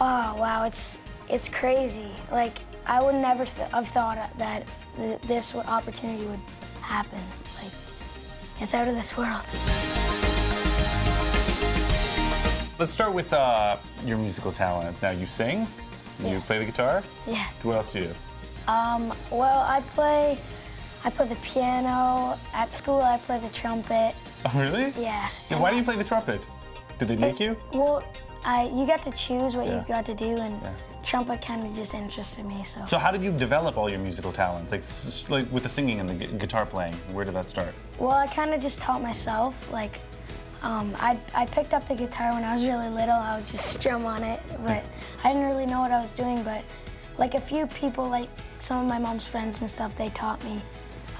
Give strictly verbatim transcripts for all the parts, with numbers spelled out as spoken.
Oh, wow, it's it's crazy. Like, I would never th have thought that th this opportunity would happen. Like, it's out of this world. Let's start with uh, your musical talent. Now, you sing, yeah. You play the guitar. Yeah. What else do you do? Um, well, I play, I play the piano. At school, I play the trumpet. Oh, really? Yeah. And why I, do you play the trumpet? Did they make it, you? Well, I, you got to choose what yeah. you got to do, and yeah. trumpet kind of just interested me, so. So how did you develop all your musical talents? Like, like with the singing and the guitar playing, where did that start? Well, I kind of just taught myself. Like, um, I, I picked up the guitar when I was really little. I would just strum on it, but I didn't really know what I was doing, but like a few people, like some of my mom's friends and stuff, they taught me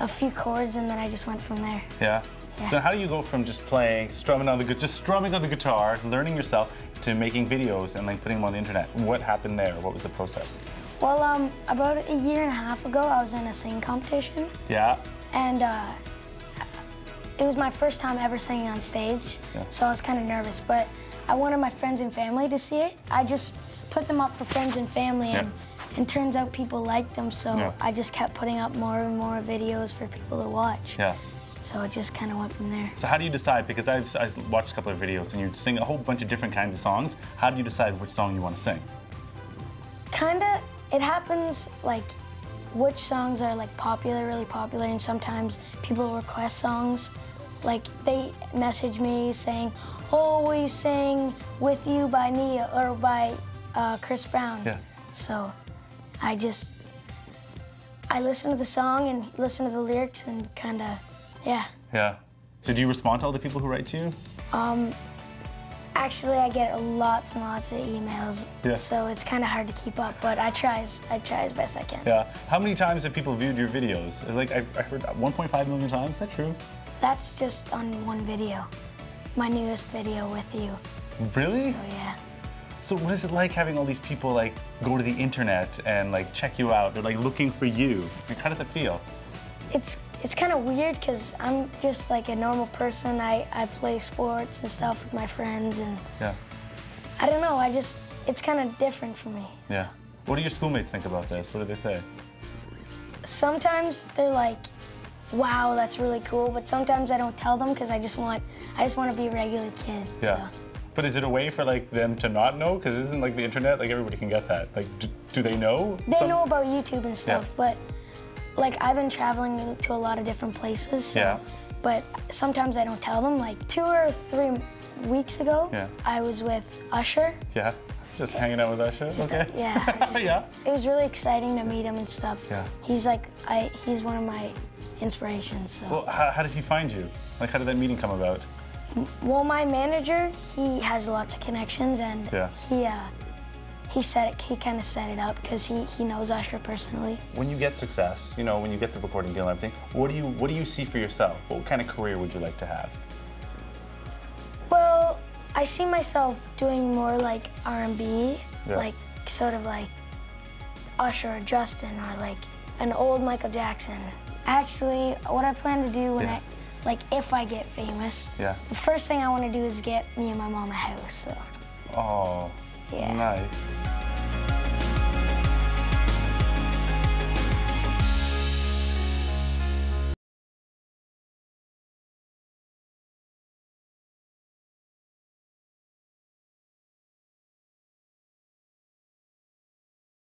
a few chords, and then I just went from there. Yeah. Yeah. So how do you go from just playing, strumming on the just strumming on the guitar, learning yourself, to making videos and like putting them on the internet? What happened there? What was the process? Well, um, about a year and a half ago, I was in a singing competition. Yeah. And uh, it was my first time ever singing on stage, yeah. so I was kind of nervous. But I wanted my friends and family to see it. I just put them up for friends and family, yeah. and and turns out people liked them. So yeah. I just kept putting up more and more videos for people to watch. Yeah. So it just kind of went from there. So how do you decide? Because I've, I've watched a couple of videos and you sing a whole bunch of different kinds of songs. How do you decide which song you want to sing? Kind of, it happens like which songs are like popular, really popular, and sometimes people request songs. Like they message me saying, oh, will you sing With You by Nia or by uh, Chris Brown? Yeah. So I just, I listen to the song and listen to the lyrics and kind of, yeah. Yeah. So do you respond to all the people who write to you? Um, actually, I get lots and lots of emails, yeah. so it's kind of hard to keep up, but I try, I try as best I can. Yeah. How many times have people viewed your videos? Like, I, I heard one point five million times. Is that true? That's just on one video, my newest video, With You. Really? So, yeah. So what is it like having all these people, like, go to the internet and, like, check you out? They're, like, looking for you. Like, how does it feel? It's It's kind of weird because I'm just like a normal person. I, I play sports and stuff with my friends, and yeah. I don't know, I just, it's kind of different for me. Yeah. So. What do your schoolmates think about this? What do they say? Sometimes they're like, wow, that's really cool, but sometimes I don't tell them because I just want, I just want to be a regular kid. Yeah. So. But is it a way for like them to not know? Because it isn't like the internet, like everybody can get that. Like, do, do they know? They some... know about YouTube and stuff, yeah. but. Like, I've been traveling to a lot of different places, so, yeah. but sometimes I don't tell them. Like, two or three weeks ago, yeah. I was with Usher. Yeah, just it, hanging out with Usher, just, okay. Yeah, just, yeah. It was really exciting to meet him and stuff. Yeah. He's like, I, he's one of my inspirations, so. Well, how, how did he find you? Like, how did that meeting come about? Well, my manager, he has lots of connections, and yeah. he, uh, He set it, he kind of set it up because he, he knows Usher personally. When you get success, you know, when you get the recording deal and everything, what do you what do you see for yourself? What kind of career would you like to have? Well, I see myself doing more like R and B, yeah. like sort of like Usher or Justin or like an old Michael Jackson. Actually, what I plan to do when yeah. I, like if I get famous, yeah. the first thing I want to do is get me and my mom a house, so. Oh, yeah. Nice.